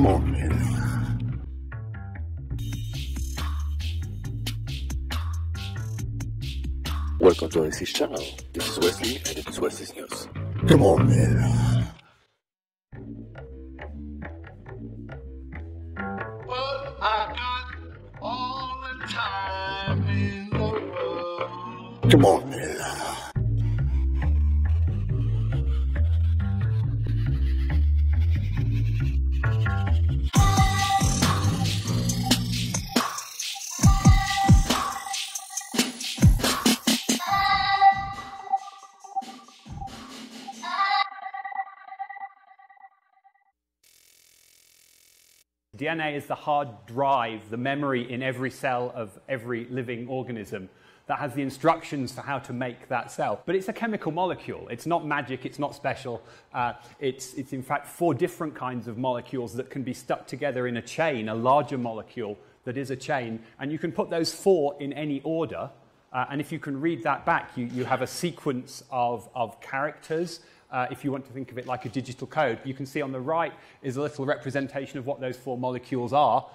Come on, man. Welcome to NC's channel. This is Wesley, and it is Wesley's News. Come on, man. What I got all the time in the world. Come on, man. DNA is the hard drive, the memory in every cell of every living organism that has the instructions for how to make that cell. But it's a chemical molecule. It's not magic, it's not special. It's in fact four different kinds of molecules that can be stuck together in a chain, a larger molecule that is a chain. And you can put those four in any order. And if you can read that back, you have a sequence of characters. If you want to think of it like a digital code. You can see on the right is a little representation of what those four molecules are.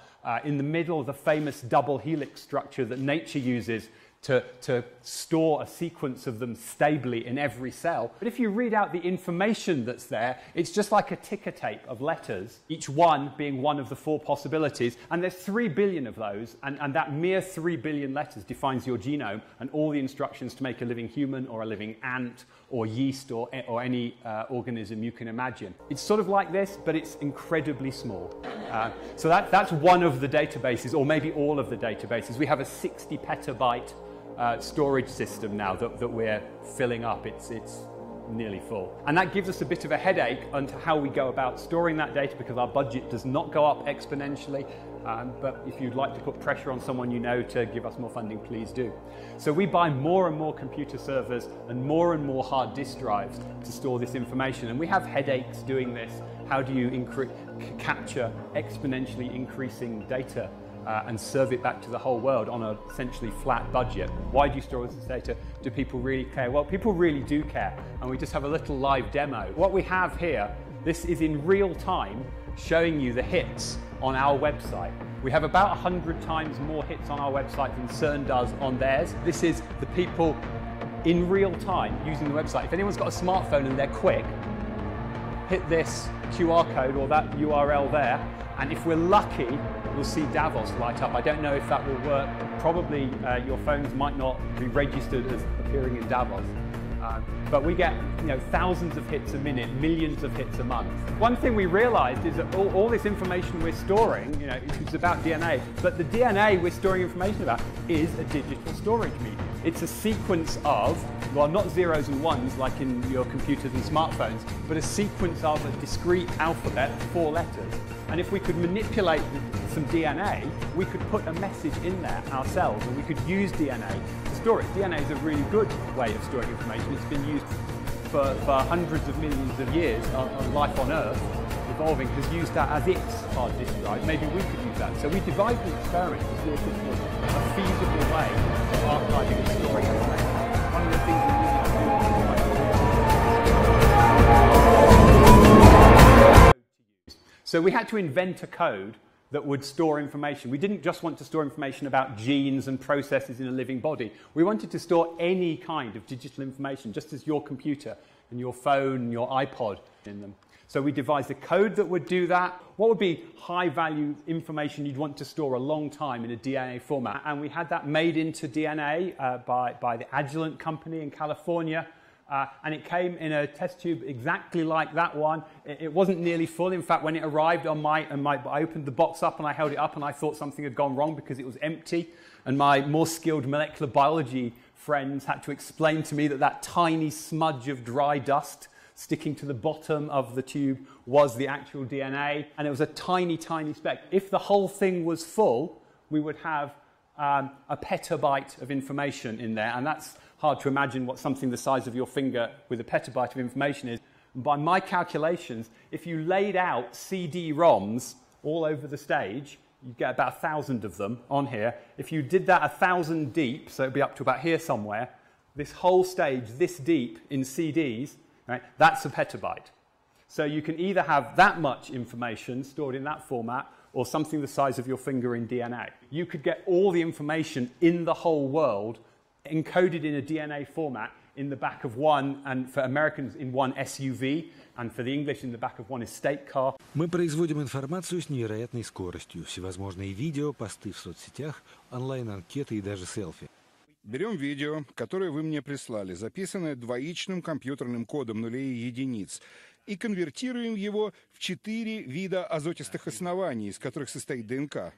In the middle, the famous double helix structure that nature uses to store a sequence of them stably in every cell. But if you read out the information that's there, it's just like a ticker tape of letters, each one being one of the four possibilities. And there's 3 billion of those, and that mere 3 billion letters defines your genome and all the instructions to make a living human or a living ant or yeast or any organism you can imagine. It's sort of like this, but it's incredibly small. So that's one of the databases, or maybe all of the databases. We have a 60 petabyte storage system now that we're filling up. It's nearly full. And that gives us a bit of a headache onto how we go about storing that data, because our budget does not go up exponentially. But if you'd like to put pressure on someone you know to give us more funding, please do. So we buy more and more computer servers and more hard disk drives to store this information. And we have headaches doing this. How do you capture exponentially increasing data and serve it back to the whole world on an essentially flat budget? Why do you store this data? Do people really care? Well, people really do care, and we just have a little live demo. What we have here, this is in real time showing you the hits on our website. We have about 100 times more hits on our website than CERN does on theirs. This is the people in real time using the website. If anyone's got a smartphone and they're quick, hit this QR code or that URL there, and if we're lucky, we'll see Davos light up. I don't know if that will work. Probably your phones might not be registered as appearing in Davos. But we get thousands of hits a minute, millions of hits a month. One thing we realized is that all this information we're storing, it's about DNA, but the DNA we're storing information about is a digital storage medium. It's a sequence of, well, not zeros and ones like in your computers and smartphones, but a sequence of a discrete alphabet, 4 letters. And if we could manipulate some DNA, we could put a message in there ourselves, and we could use DNA to store it. DNA is a really good way of storing information. It's been used for hundreds of millions of years. Our life on Earth, evolving, has used that as its hard disk drive. Maybe we could use that. So we devised an experiment to look at a feasible way of archiving and storing information. One of the things we needed to do. So we had to invent a code that would store information. We didn't just want to store information about genes and processes in a living body. We wanted to store any kind of digital information, just as your computer and your phone and your iPod in them. So we devised a code that would do that. What would be high-value information you'd want to store a long time in a DNA format? And we had that made into DNA by the Agilent company in California. And it came in a test tube exactly like that one. It wasn't nearly full. In fact, when it arrived on I opened the box up and I held it up and I thought something had gone wrong because it was empty. And my more skilled molecular biology friends had to explain to me that tiny smudge of dry dust sticking to the bottom of the tube was the actual DNA. And it was a tiny, tiny speck. If the whole thing was full, we would have a petabyte of information in there. And that's hard to imagine what something the size of your finger with a petabyte of information is. By my calculations, if you laid out CD-ROMs all over the stage, you'd get about 1,000 of them on here. If you did that 1,000 deep, so it'd be up to about here somewhere, this whole stage this deep in CDs, right, that's a petabyte. So you can either have that much information stored in that format or something the size of your finger in DNA. You could get all the information in the whole world encoded in a DNA format in the back of one, and for Americans in one SUV, and for the English in the back of one estate car. Мы производим информацию с невероятной скоростью. Всевозможные видео, посты в соцсетях, онлайн-анкеты и даже селфи. Берем видео, которое вы мне прислали, записанное двоичным компьютерным кодом нулей и единиц, и конвертируем его в 4 вида азотистых оснований, из которых состоит ДНК.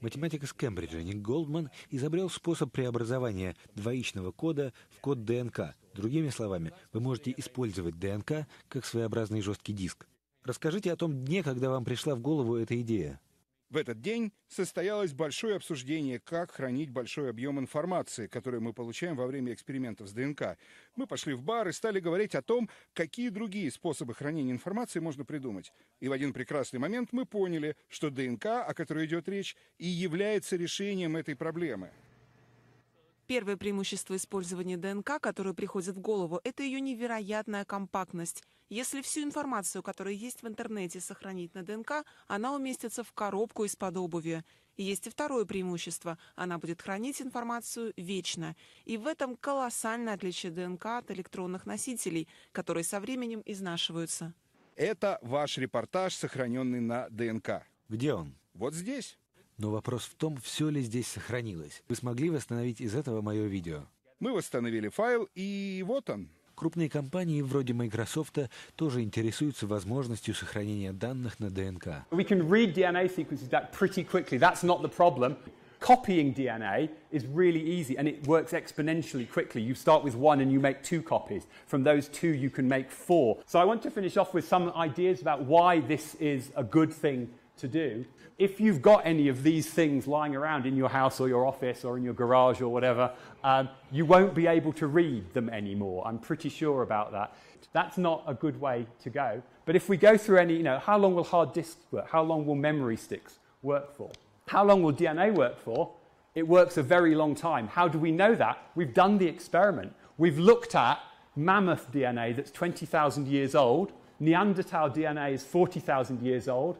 Математик из Кембриджа Ник Голдман изобрел способ преобразования двоичного кода в код ДНК. Другими словами, вы можете использовать ДНК как своеобразный жесткий диск. Расскажите о том дне, когда вам пришла в голову эта идея. В этот день состоялось большое обсуждение, как хранить большой объем информации, которую мы получаем во время экспериментов с ДНК. Мы пошли в бар и стали говорить о том, какие другие способы хранения информации можно придумать. И в один прекрасный момент мы поняли, что ДНК, о которой идет речь, и является решением этой проблемы. Первое преимущество использования ДНК, которое приходит в голову, это ее невероятная компактность. Если всю информацию, которая есть в интернете, сохранить на ДНК, она уместится в коробку из-под обуви. Есть и второе преимущество. Она будет хранить информацию вечно. И в этом колоссальное отличие ДНК от электронных носителей, которые со временем изнашиваются. Это ваш репортаж, сохраненный на ДНК. Где он? Вот здесь. Но вопрос в том, все ли здесь сохранилось. Вы смогли восстановить из этого мое видео? Мы восстановили файл, и вот он. Крупные компании вроде Microsoft тоже интересуются возможностью сохранения данных на ДНК. We can read DNA sequences that pretty quickly. That's not the problem. Copying DNA is really easy, and it works exponentially quickly. You start with one and you make 2 copies. From those 2, you can make 4. So I want to finish off with some ideas about why this is a good thing to do. If you've got any of these things lying around in your house or your office or in your garage or whatever, you won't be able to read them anymore. I'm pretty sure about that. That's not a good way to go. But if we go through any, how long will hard disks work? How long will memory sticks work for? How long will DNA work for? It works a very long time. How do we know that? We've done the experiment. We've looked at mammoth DNA that's 20,000 years old. Neanderthal DNA is 40,000 years old.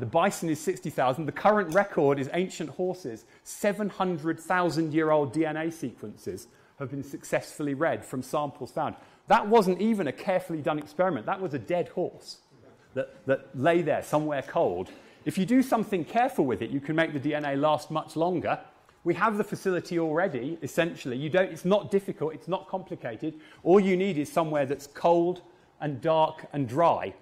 The bison is 60,000. The current record is ancient horses. 700,000-year-old DNA sequences have been successfully read from samples found. That wasn't even a carefully done experiment. That was a dead horse that lay there somewhere cold. If you do something careful with it, you can make the DNA last much longer. We have the facility already, essentially. It's not difficult. It's not complicated. All you need is somewhere that's cold and dark and dry.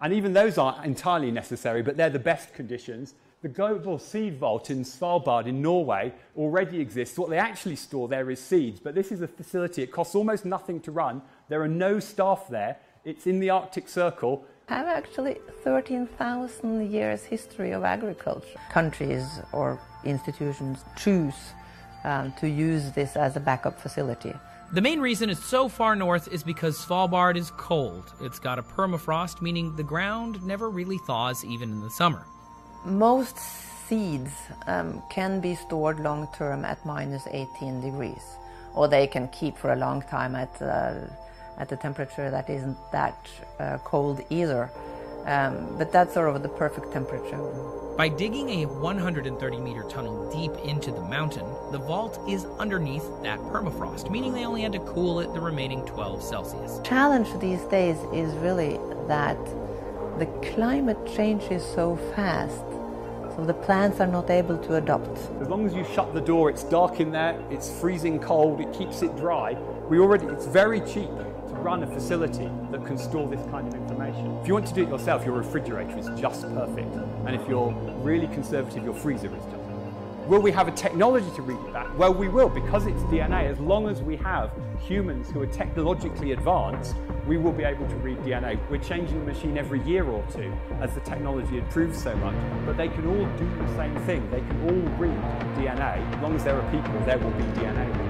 And even those aren't entirely necessary, but they're the best conditions. The global seed vault in Svalbard in Norway already exists. What they actually store there is seeds, but this is a facility. It costs almost nothing to run. There are no staff there. It's in the Arctic Circle. I have actually 13,000 years history of agriculture. Countries or institutions choose to use this as a backup facility. The main reason it's so far north is because Svalbard is cold. It's got a permafrost, meaning the ground never really thaws even in the summer. Most seeds can be stored long term at -18 degrees, or they can keep for a long time at a temperature that isn't that cold either. But that's sort of the perfect temperature. By digging a 130-meter tunnel deep into the mountain, the vault is underneath that permafrost, meaning they only had to cool it the remaining 12 Celsius. The challenge these days is really that the climate changes so fast, so the plants are not able to adopt. As long as you shut the door, it's dark in there, it's freezing cold, it keeps it dry. It's very cheap to run a facility that can store this kind of information. If you want to do it yourself, your refrigerator is just perfect. And if you're really conservative, your freezer is just perfect. Will we have a technology to read that? Well, we will, because it's DNA. As long as we have humans who are technologically advanced, we will be able to read DNA. We're changing the machine every year or two as the technology improves so much, but they can all do the same thing. They can all read DNA. As long as there are people, there will be DNA.